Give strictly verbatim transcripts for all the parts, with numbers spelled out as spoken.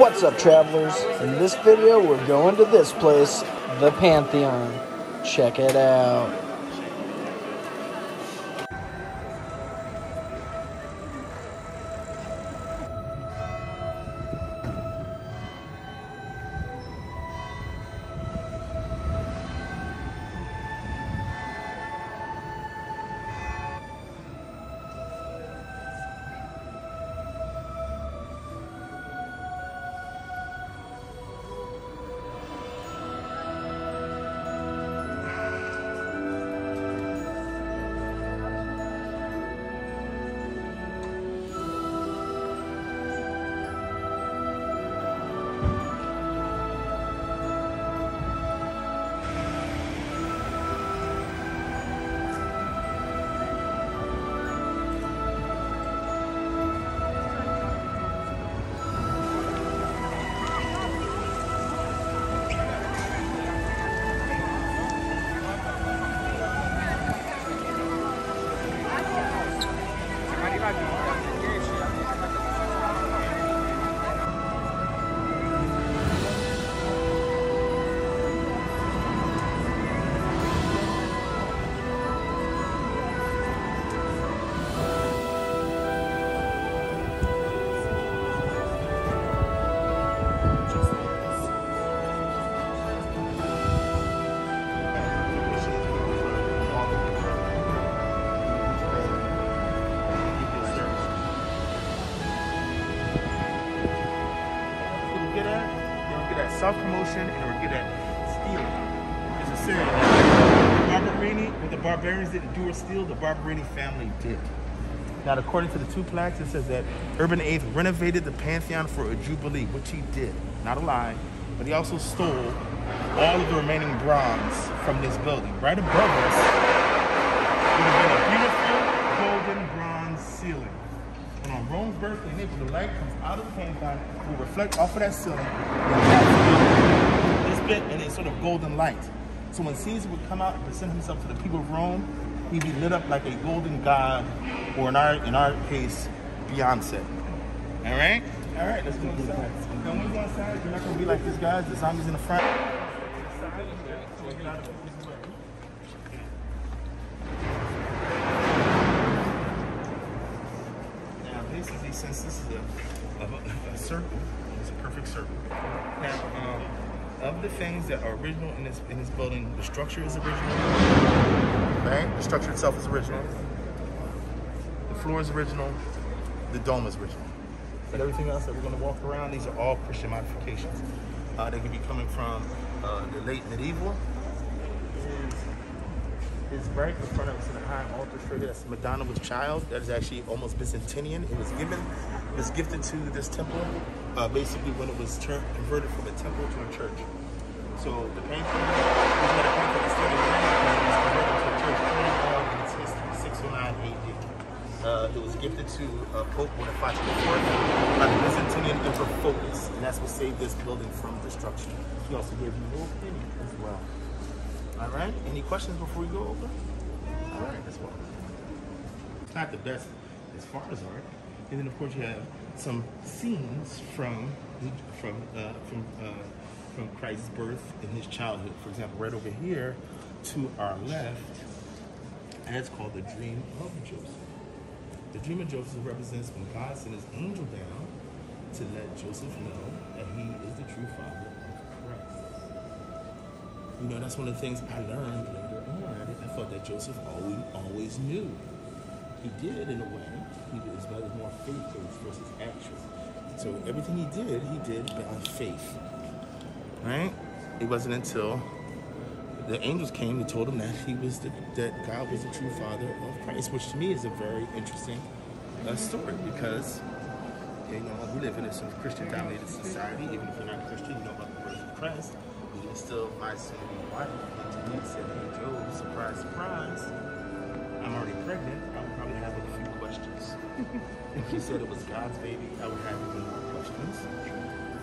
What's up, travelers? In this video, we're going to this place, the Pantheon. Check it out. Self-promotion, and we're good at stealing. It's a serial. Barberini, when the Barbarians didn't do or steal, the Barberini family did. Now, according to the two plaques, it says that Urban the eighth renovated the Pantheon for a jubilee, which he did. Not a lie, but he also stole all of the remaining bronze from this building. Right above us would have been a beautiful golden bronze ceiling. And on Rome's birthday, April, the light comes out of the Pantheon, will reflect off of that ceiling. And it's sort of golden light. So when Caesar would come out and present himself to the people of Rome, he'd be lit up like a golden god, or in our in our case, Beyonce. All right, all right. Let's go inside. Now when we go inside, you're not gonna be like this, guys. The zombies in the front. Now basically, since this is a, a, a circle, it's a perfect circle. Now. Um, Of the things that are original in this in this building, the structure is original. Right? The structure itself is original. The floor is original. The dome is original. But everything else that we're going to walk around, these are all Christian modifications. Uh, they could be coming from uh, the late medieval. It's right in front of us in a high altar figure. That's Madonna with Child. That is actually almost Byzantinian. It was given, it was gifted to this temple, uh, basically when it was converted from a temple to a church. So the painting, we had a painting that started was converted to a church early on in its history, six oh nine A D. Uh, it was gifted to uh, Pope Boniface the fourth by the Byzantinian Emperor Phocas, and that's what saved this building from destruction. He also gave you a little penny as well. All right, any questions before we go over? All right, let's walk. It's not the best as far as art. And then of course you have some scenes from from uh, from uh, from Christ's birth and his childhood. For example, right over here to our left, and it's called the Dream of Joseph. The Dream of Joseph represents when God sent his angel down to let Joseph know that he is the true father. You know, that's one of the things I learned later on. I thought that Joseph always, always knew. He did, in a way. He was more faith-based versus action. So everything he did, he did on faith, right? It wasn't until the angels came and told him that he was the, that God was the true father of Christ, which to me is a very interesting uh, story, because you know, we live in a sort of Christian-dominated society. Even if you're not Christian, you know about the birth of Christ. It's still my soon to be wife. And Janine said, hey, Joe, surprise, surprise, I'm already pregnant. I would probably have a few questions. If he said it was God's baby, I would have even more questions.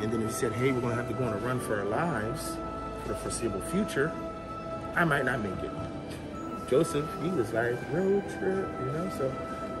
And then if he said, hey, we're going to have to go on a run for our lives for the foreseeable future, I might not make it. Joseph, he was like, road trip, you know? So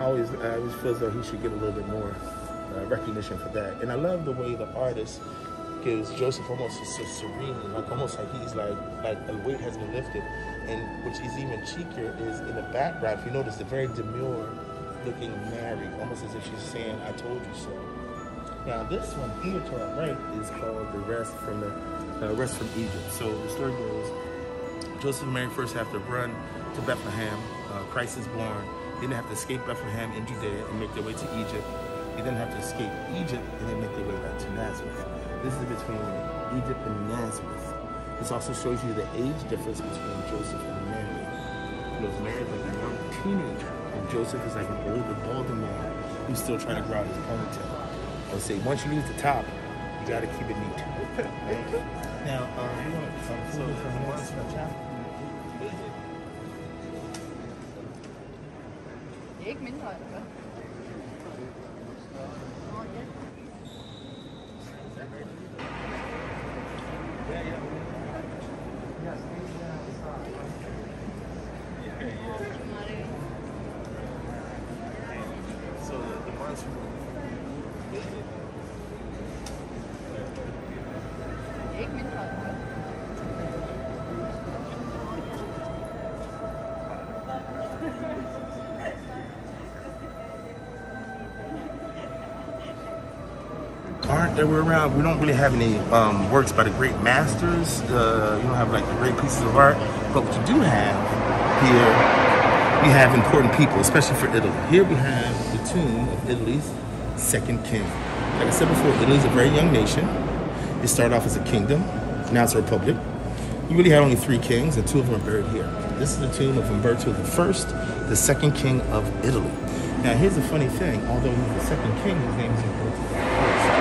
I always, I always feel as though he should get a little bit more uh, recognition for that. And I love the way the artist gives Joseph almost a, a serene, like almost like he's like, like a weight has been lifted. And which is even cheekier is in the background, if you notice, the very demure looking Mary, almost as if she's saying, I told you so. Now this one here to our right is called the Rest from the uh, Rest from Egypt. So the story goes, Joseph and Mary first have to run to Bethlehem. Uh, Christ is born. They then have to escape Bethlehem in Judea and make their way to Egypt. They then have to escape Egypt and then make their way back to Nazareth. This is between Egypt and Nazareth. This also shows you the age difference between Joseph and Mary. Because Mary is like a young teenager, and Joseph is like an older, older man who's still trying to grow out his ponytail. I would say, once you lose the top, you got to keep it neat. Now, um, so, so, so, Ik minder. That we're around, we don't really have any um, works by the great masters. Uh, you don't have like the great pieces of art, but what you do have here, we have important people, especially for Italy. Here we have the tomb of Italy's second king. Like I said before, Italy's a very young nation. It started off as a kingdom, now it's a republic. You really had only three kings, and two of them are buried here. This is the tomb of Umberto the First, the second king of Italy. Now here's a funny thing, although he's the second king, his name is Umberto the First.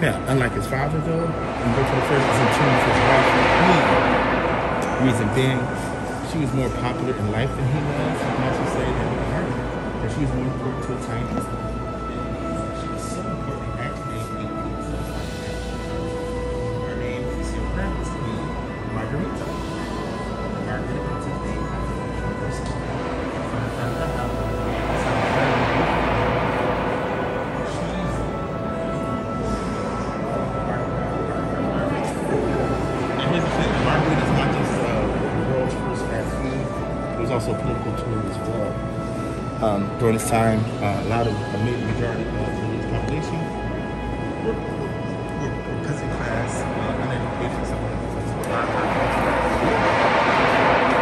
Now, unlike his father, though, Umberto the First is in tune with his wife, Queen. Reason being, she was more popular in life than he was. You can also say that with her, that she was more important to Italian history. She was so important, actually, her name, you see, her name was to be Margarita. Margarita was his name after the first time. Also a political tool as well. Um, during this time, uh, a lot of a majority of the Italy's population were, were, were peasant class, uh, uneducated, so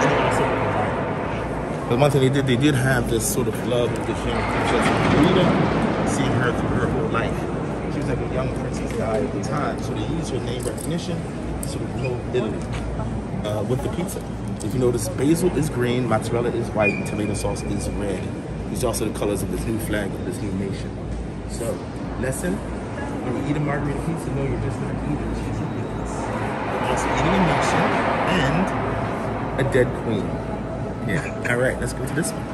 they were also provided. But one thing they did, they did have this sort of love of this young princess, Margarita, seeing her through her whole life. She was like a young princess died at the time, so they used her name recognition to sort of promote Italy uh, with the pizza. If you notice, basil is green, mozzarella is white, and tomato sauce is red. These are also the colors of this new flag of this new nation. So, lesson, when you eat a margarita pizza, no, you're just not eating cheesy pizza. You're also eating a nation and a dead queen. Yeah, all right, let's go to this one.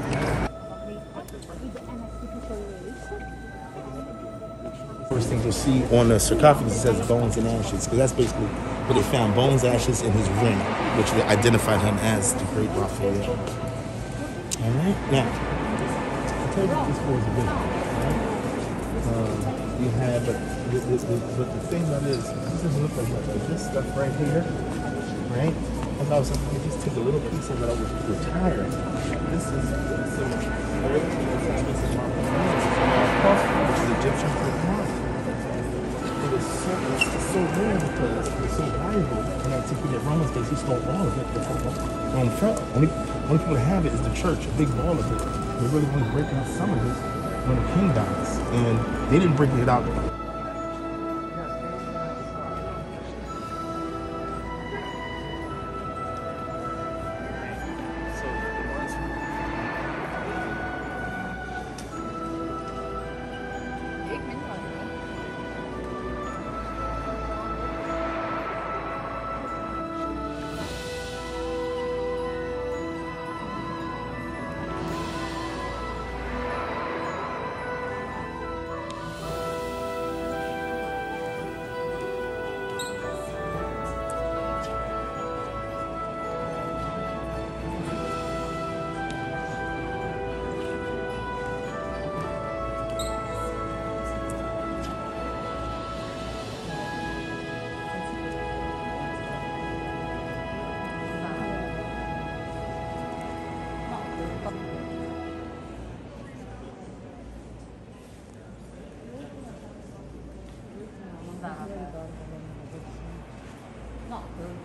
First thing you'll see on the sarcophagus, it says bones and ashes, because that's basically where they found bones, ashes, and his ring, which identified him as the great Raphael. All right, now, I told you this was a good one, right? Um, you have, but the, the, the, but the thing about it is, this doesn't look like much, but this stuff right here, right? I thought something, I just took a little piece of it, I was retired. This is, so, I really think this is which is Egyptian for So, it's, it's so rare because it's so valuable in antiquity. Romans, they just stole all of it before Rome fell. Only, only people that have it is the church, a big wall of it. They really want to break out some of it when the king dies, and they didn't break it out.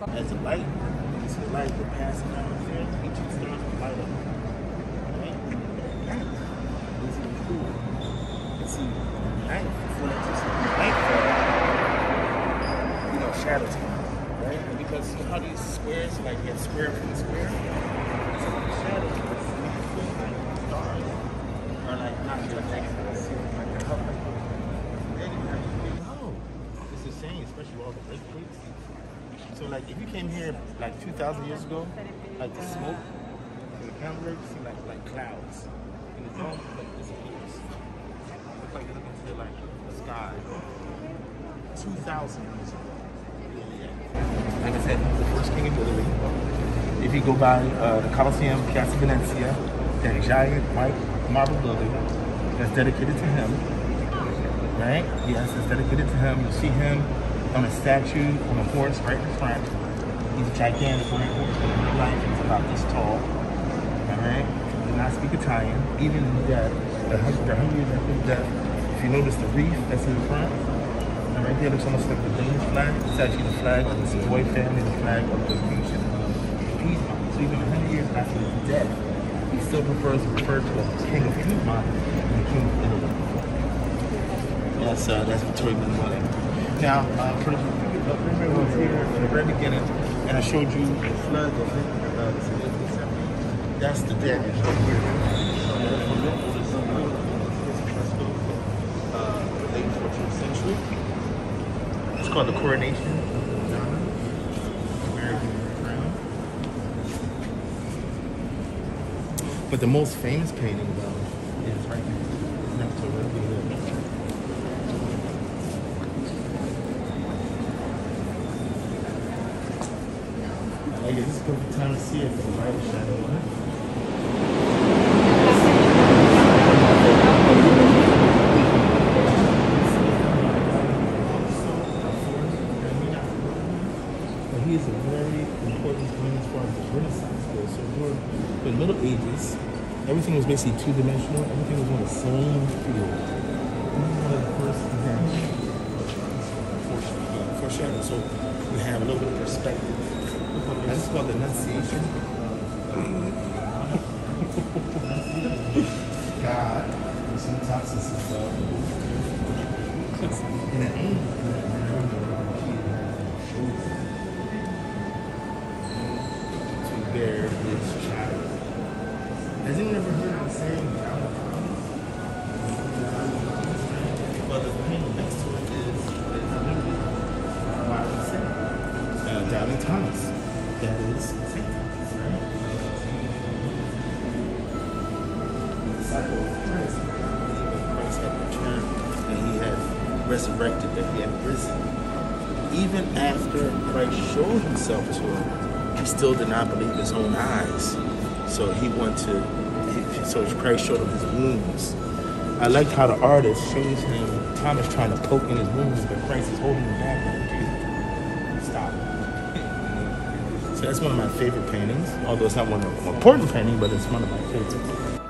As a light, as a light that passes out of there, it just starts to light up. Right? At night, it's even cool. And see, at night, before that just light falls, you know, shadows come out, right? And because how these squares, like get square from square, it's like shadows. You can feel like stars are like not protected. Like they're up like this. Then you have to think, oh, it's a shame, especially with all the earthquakes. So like if you came here like two thousand years ago, like the smoke and the camera, you see like, like clouds. And it's all like disappears. It looks like you're looking to like the sky two thousand years ago. Yeah. Like I said, he's the first king of Italy. If you go by uh, the Colosseum, Piazza Venezia, that giant white marble building that's dedicated to him, right? Yes, it's dedicated to him. You'll see him on a statue, on a horse right in front. He's a gigantic horse, but in real life he's about this tall. Alright? He did not speak Italian. Even in death, the hundred years after death, if you notice the wreath that's in front, and right there looks almost like the Danish flag. It's actually the flag of the Savoy family, the flag of the region of Piedmont. So even a hundred years after his death, he still prefers to refer to the King of Piedmont and the King of Italy. Yes, uh, that's Vittorio Bonamone. Now, uh, for the river was here in the very beginning, and I showed you the flood of it. That's the damage over here. Uh, late fourteenth century. It's called the coronation of Madonna, American crown. But the most famous painting, though, is right here next to it. Okay, this is the time to see it from the right shadow line. But he is a very important thing as far as the Renaissance goes. So for the Middle Ages, everything was basically two-dimensional. Everything was on the same field. This is one of the first examples of foreshadowing. So we have a little bit of perspective. This is called the Annunciation. God, sometimes this is so. And an angel to bear this child. Has anyone ever heard the saying? Well, the thing next to it is uh, Doubting Thomas. That is Satan, right? The disciple of Christ, when Christ had returned and he had resurrected, that he had risen. Even after Christ showed himself to him, he still did not believe his own eyes. So he went to, he, so Christ showed him his wounds. I liked how the artist shows him Thomas trying to poke in his wounds, but Christ is holding him back. Stop. So that's one of my favorite paintings, although it's not one of the important paintings, but it's one of my favorites.